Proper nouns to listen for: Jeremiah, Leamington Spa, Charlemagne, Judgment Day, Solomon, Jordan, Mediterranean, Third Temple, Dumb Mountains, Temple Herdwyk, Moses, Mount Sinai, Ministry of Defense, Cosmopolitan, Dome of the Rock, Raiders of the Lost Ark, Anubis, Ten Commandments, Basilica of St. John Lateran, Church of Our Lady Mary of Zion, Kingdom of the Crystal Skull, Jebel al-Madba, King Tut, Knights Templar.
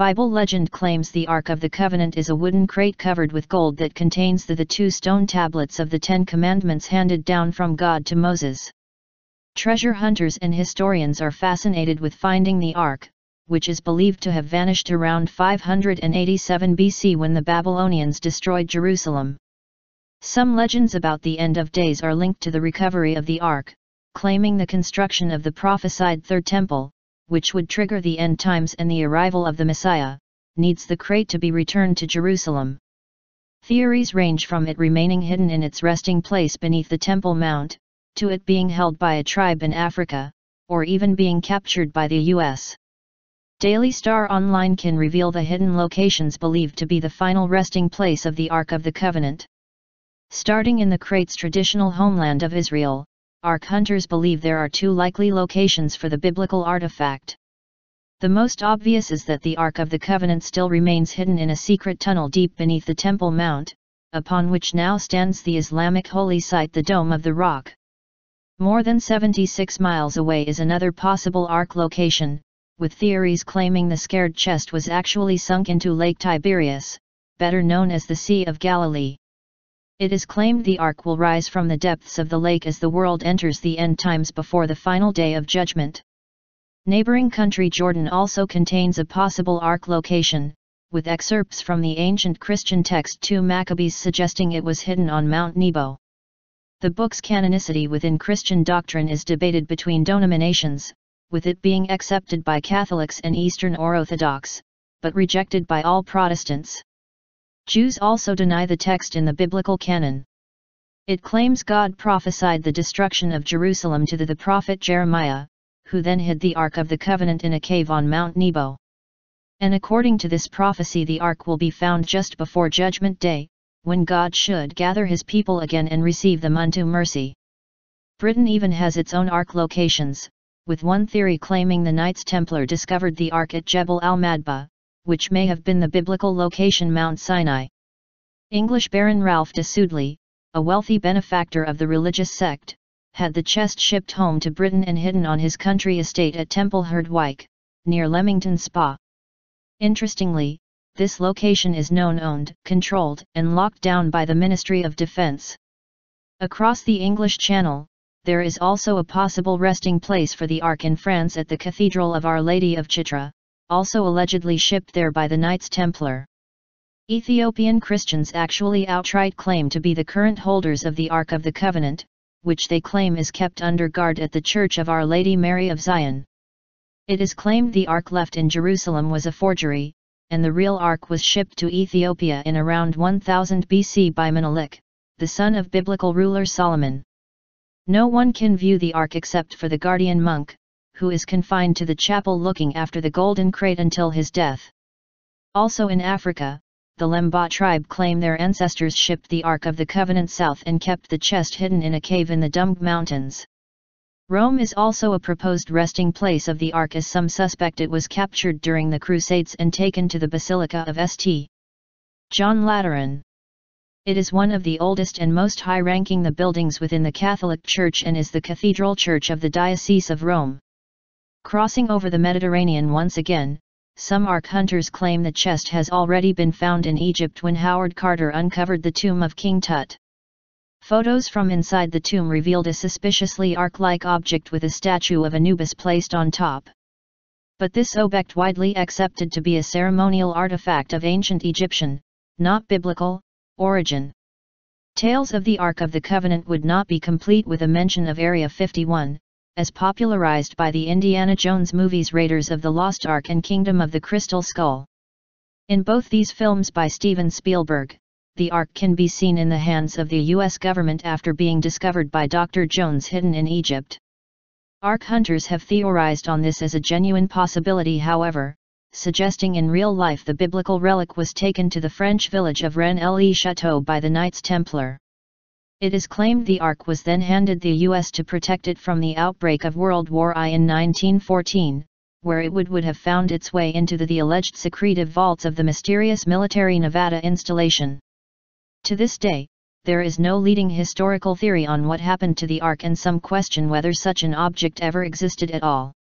Bible legend claims the Ark of the Covenant is a wooden crate covered with gold that contains the two stone tablets of the Ten Commandments handed down from God to Moses. Treasure hunters and historians are fascinated with finding the Ark, which is believed to have vanished around 587 BC when the Babylonians destroyed Jerusalem. Some legends about the end of days are linked to the recovery of the Ark, claiming the construction of the prophesied Third Temple, which would trigger the end times and the arrival of the Messiah, needs the crate to be returned to Jerusalem. Theories range from it remaining hidden in its resting place beneath the Temple Mount, to it being held by a tribe in Africa, or even being captured by the U.S. Daily Star Online can reveal the hidden locations believed to be the final resting place of the Ark of the Covenant. Starting in the crate's traditional homeland of Israel, Ark hunters believe there are two likely locations for the biblical artifact. The most obvious is that the Ark of the Covenant still remains hidden in a secret tunnel deep beneath the Temple Mount, upon which now stands the Islamic holy site, the Dome of the Rock. More than 76 miles away is another possible Ark location, with theories claiming the sacred chest was actually sunk into Lake Tiberias, better known as the Sea of Galilee. It is claimed the Ark will rise from the depths of the lake as the world enters the end times before the final day of judgment. Neighboring country Jordan also contains a possible Ark location, with excerpts from the ancient Christian text 2 Maccabees suggesting it was hidden on Mount Nebo. The book's canonicity within Christian doctrine is debated between denominations, with it being accepted by Catholics and Eastern Orthodox, but rejected by all Protestants. Jews also deny the text in the biblical canon. It claims God prophesied the destruction of Jerusalem to the prophet Jeremiah, who then hid the Ark of the Covenant in a cave on Mount Nebo. And according to this prophecy, the Ark will be found just before Judgment Day, when God should gather his people again and receive them unto mercy. Britain even has its own Ark locations, with one theory claiming the Knights Templar discovered the Ark at Jebel al-Madba, which may have been the biblical location Mount Sinai. English Baron Ralph de Sudley, a wealthy benefactor of the religious sect, had the chest shipped home to Britain and hidden on his country estate at Temple Herdwyk, near Leamington Spa. Interestingly, this location is known owned, controlled, and locked down by the Ministry of Defense. Across the English Channel, there is also a possible resting place for the Ark in France at the Cathedral of Our Lady of Chitra, also allegedly shipped there by the Knights Templar. Ethiopian Christians actually outright claim to be the current holders of the Ark of the Covenant, which they claim is kept under guard at the Church of Our Lady Mary of Zion. It is claimed the Ark left in Jerusalem was a forgery, and the real Ark was shipped to Ethiopia in around 1000 BC by Menelik, the son of biblical ruler Solomon. No one can view the Ark except for the guardian monk, who is confined to the chapel looking after the golden crate until his death. Also in Africa, the Lemba tribe claim their ancestors shipped the Ark of the Covenant south and kept the chest hidden in a cave in the Dumb Mountains. Rome is also a proposed resting place of the Ark, as some suspect it was captured during the Crusades and taken to the Basilica of St. John Lateran. It is one of the oldest and most high-ranking the buildings within the Catholic Church and is the cathedral church of the Diocese of Rome. Crossing over the Mediterranean once again, some Ark hunters claim the chest has already been found in Egypt when Howard Carter uncovered the tomb of King Tut. Photos from inside the tomb revealed a suspiciously Ark-like object with a statue of Anubis placed on top. But this object widely accepted to be a ceremonial artifact of ancient Egyptian, not biblical, origin. Tales of the Ark of the Covenant would not be complete with a mention of Area 51, as popularized by the Indiana Jones movies Raiders of the Lost Ark and Kingdom of the Crystal Skull. In both these films by Steven Spielberg, the Ark can be seen in the hands of the U.S. government after being discovered by Dr. Jones hidden in Egypt. Ark hunters have theorized on this as a genuine possibility, however, suggesting in real life the biblical relic was taken to the French village of Rennes-le-Château by the Knights Templar. It is claimed the Ark was then handed the U.S. to protect it from the outbreak of World War I in 1914, where it would have found its way into the alleged secretive vaults of the mysterious military Nevada installation. To this day, there is no leading historical theory on what happened to the Ark, and some question whether such an object ever existed at all.